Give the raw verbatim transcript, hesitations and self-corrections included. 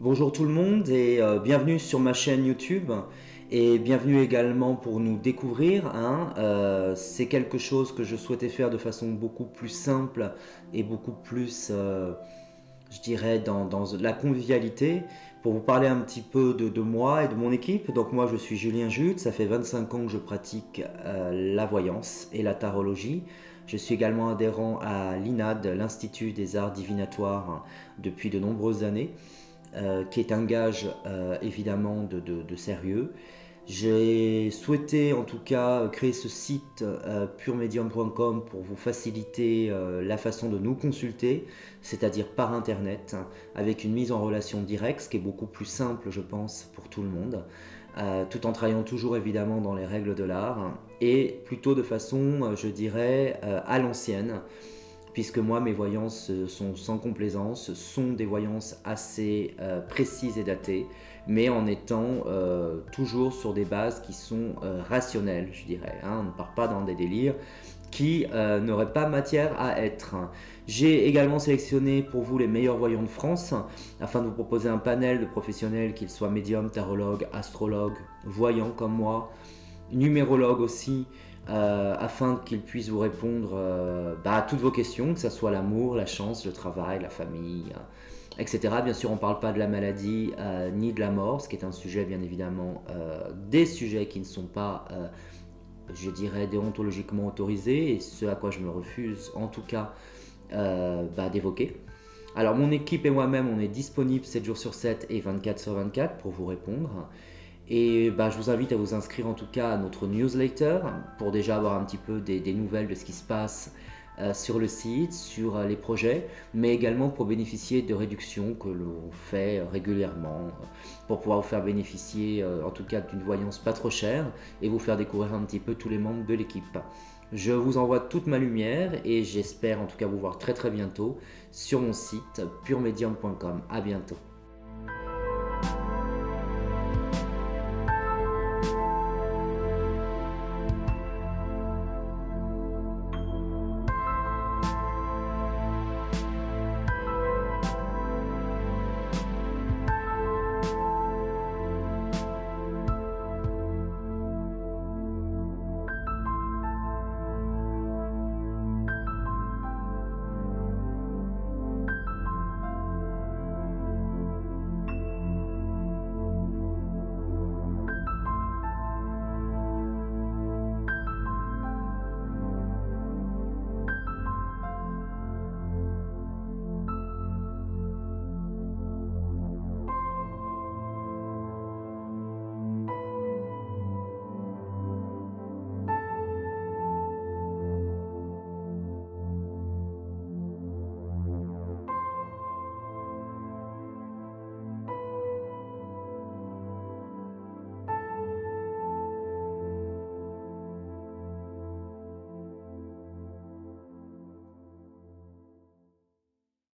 Bonjour tout le monde et euh, bienvenue sur ma chaîne YouTube et bienvenue également pour nous découvrir. Hein, euh, c'est quelque chose que je souhaitais faire de façon beaucoup plus simple et beaucoup plus, euh, je dirais, dans, dans la convivialité pour vous parler un petit peu de, de moi et de mon équipe. Donc moi je suis Julien Jude, ça fait vingt-cinq ans que je pratique euh, la voyance et la tarologie. Je suis également adhérent à l'I N A D, l'Institut des Arts Divinatoires, depuis de nombreuses années. Euh, qui est un gage euh, évidemment de, de, de sérieux. J'ai souhaité en tout cas créer ce site euh, pur medium point com pour vous faciliter euh, la façon de nous consulter, c'est-à-dire par internet, avec une mise en relation directe, ce qui est beaucoup plus simple je pense pour tout le monde, euh, tout en travaillant toujours évidemment dans les règles de l'art, et plutôt de façon je dirais euh, à l'ancienne, puisque moi mes voyances sont sans complaisance, sont des voyances assez euh, précises et datées, mais en étant euh, toujours sur des bases qui sont euh, rationnelles, je dirais. Hein. On ne part pas dans des délires qui euh, n'auraient pas matière à être. J'ai également sélectionné pour vous les meilleurs voyants de France, afin de vous proposer un panel de professionnels, qu'ils soient médiums, tarologues, astrologues, voyants comme moi, numérologues aussi, Euh, afin qu'ils puissent vous répondre euh, bah, à toutes vos questions, que ce soit l'amour, la chance, le travail, la famille, euh, et cetera. Bien sûr, on ne parle pas de la maladie euh, ni de la mort, ce qui est un sujet, bien évidemment, euh, des sujets qui ne sont pas, euh, je dirais, déontologiquement autorisés, et ce à quoi je me refuse, en tout cas, euh, bah, d'évoquer. Alors, mon équipe et moi-même, on est disponible sept jours sur sept et vingt-quatre sur vingt-quatre pour vous répondre. Et bah, je vous invite à vous inscrire en tout cas à notre newsletter pour déjà avoir un petit peu des, des nouvelles de ce qui se passe euh, sur le site, sur euh, les projets, mais également pour bénéficier de réductions que l'on fait régulièrement, pour pouvoir vous faire bénéficier euh, en tout cas d'une voyance pas trop chère et vous faire découvrir un petit peu tous les membres de l'équipe. Je vous envoie toute ma lumière et j'espère en tout cas vous voir très très bientôt sur mon site pur medium point com. À bientôt.